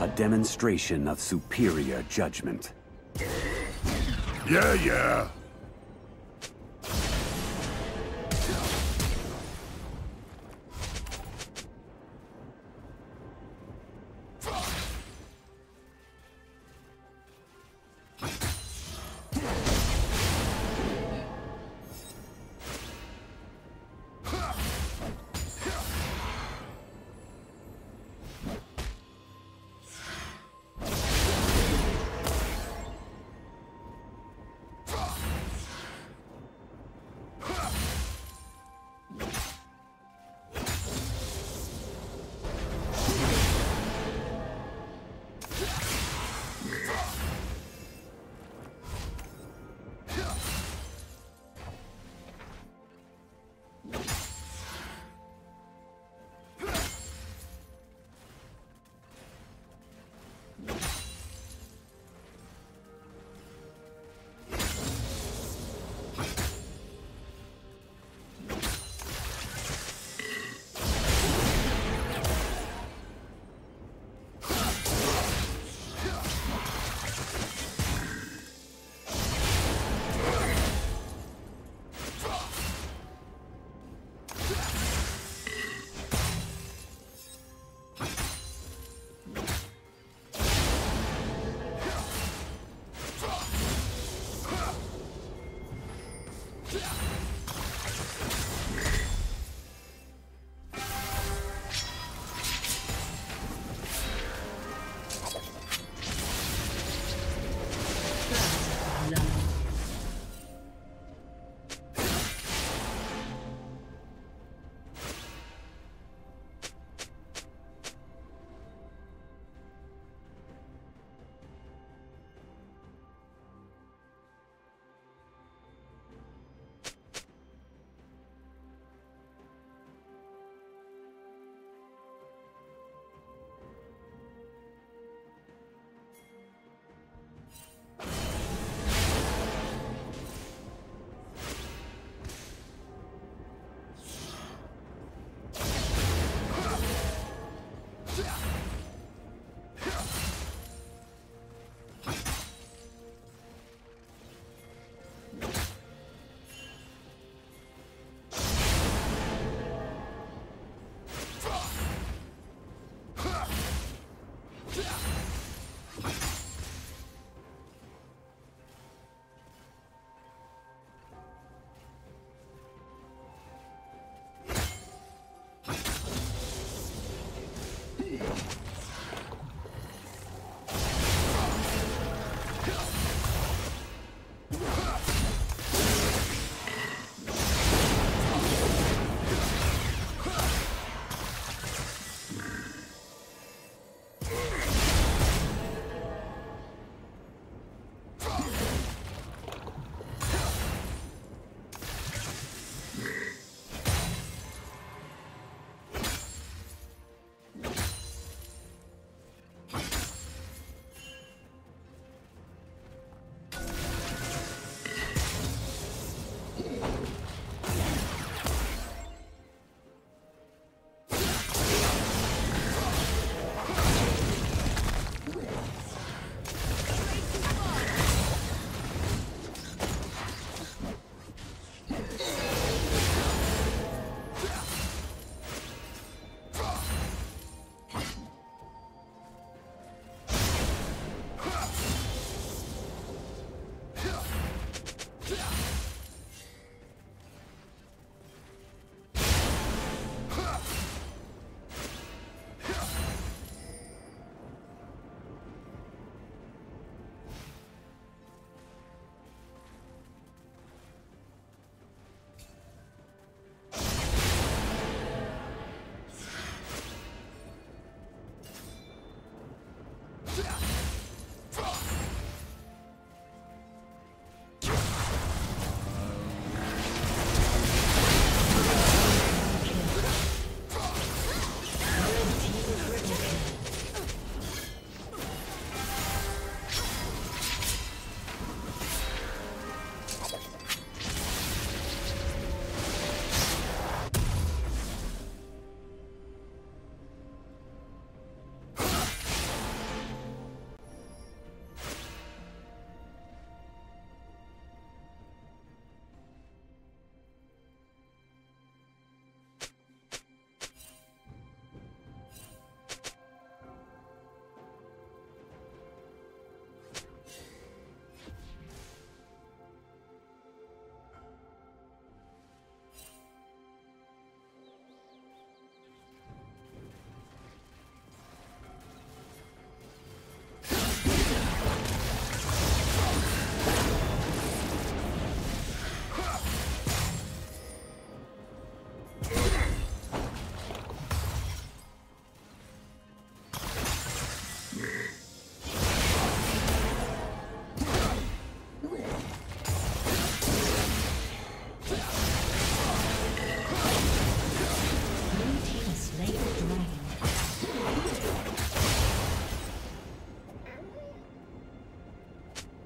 A demonstration of superior judgment. Yeah, yeah.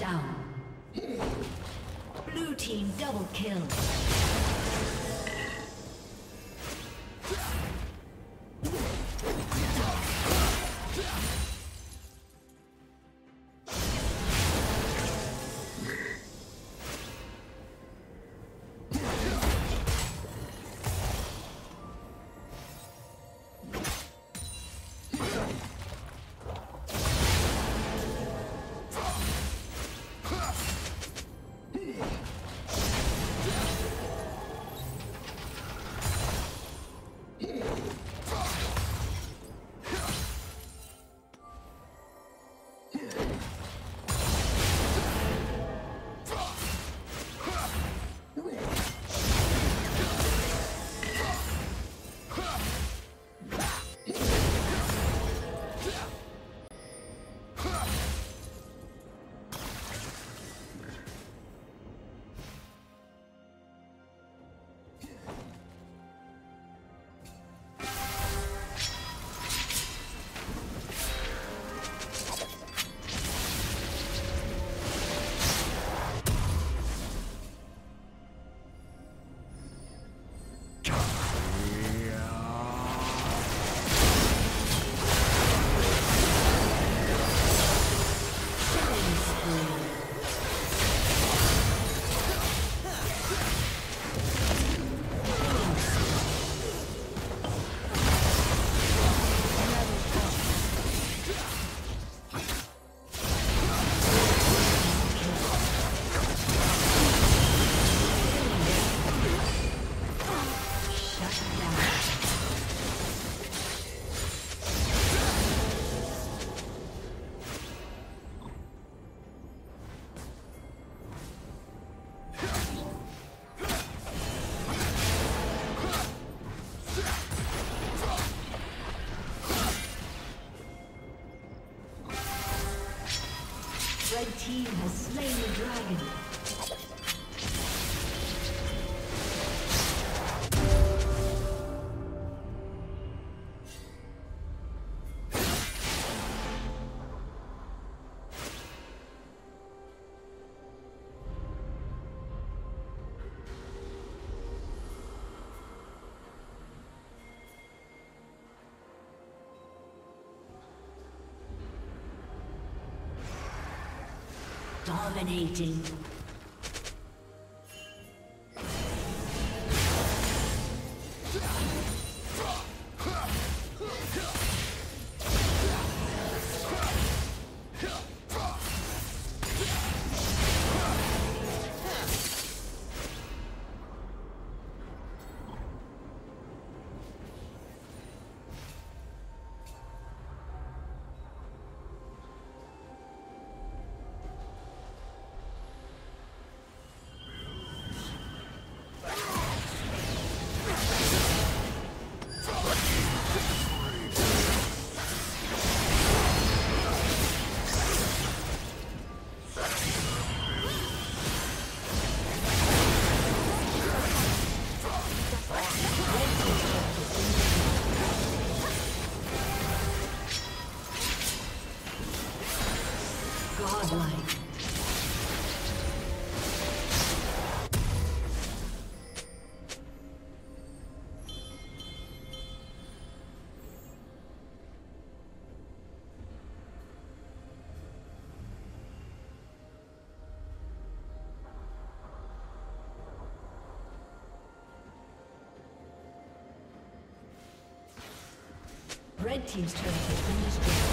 Down. Blue team double kill. Dominating. Red team's turret has been destroyed.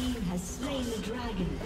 team has slain the dragon.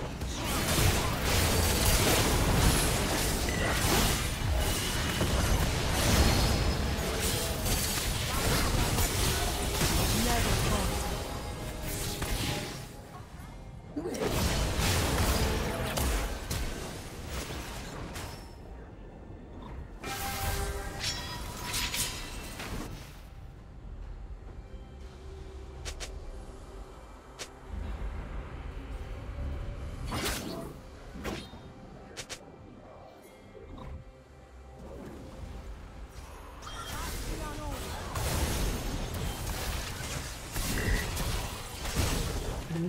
Blue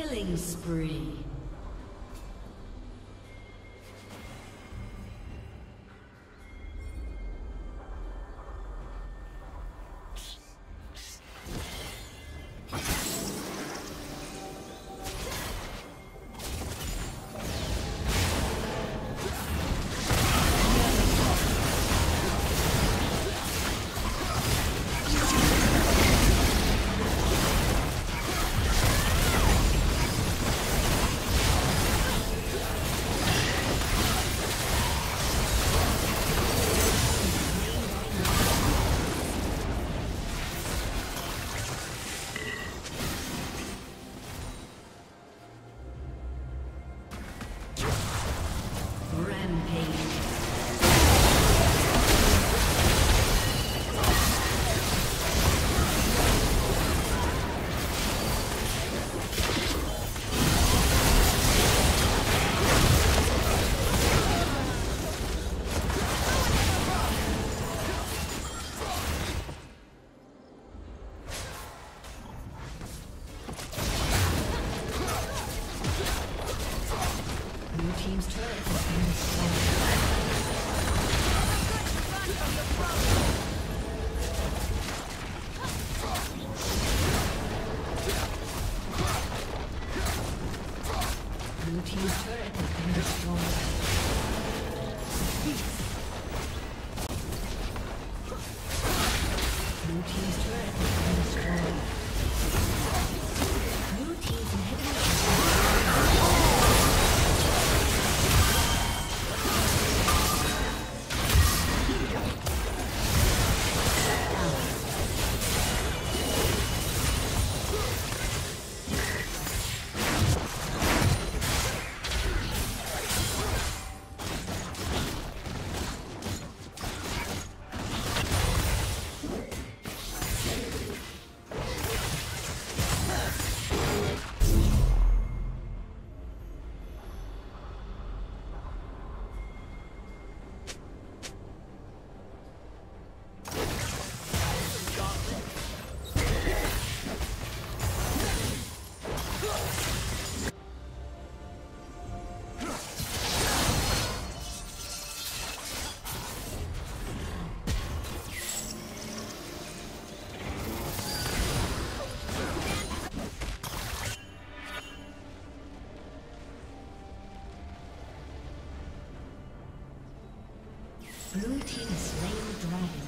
Killing spree. Blue team has slain the dragon.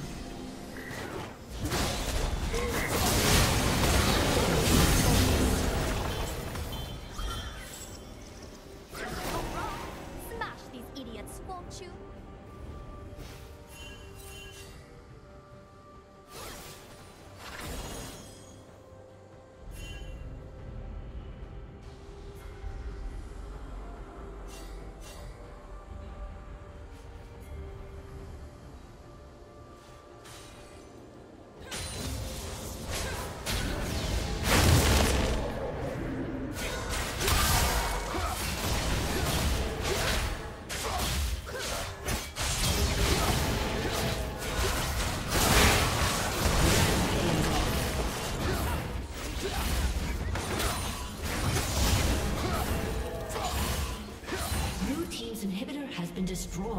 Destroyed.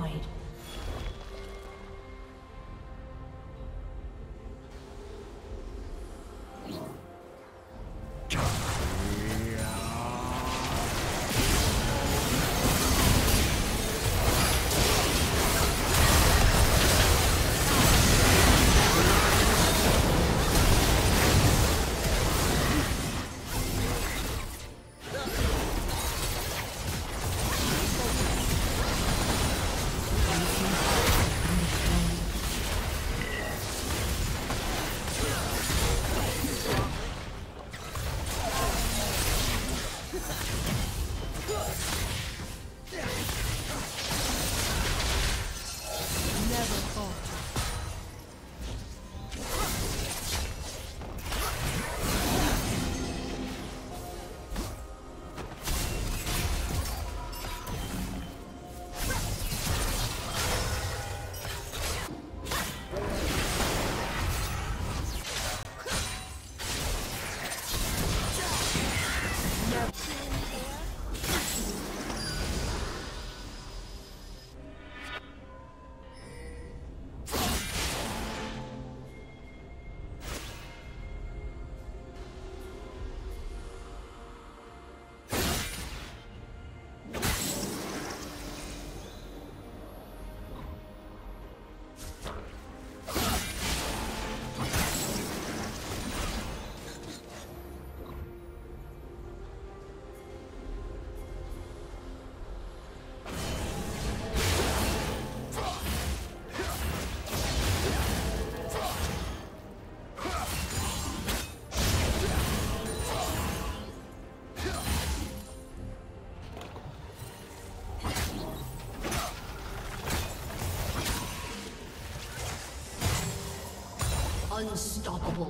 Unstoppable.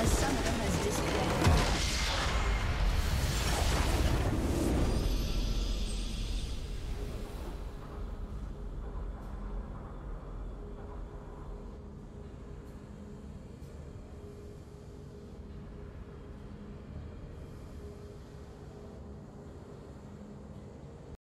A summit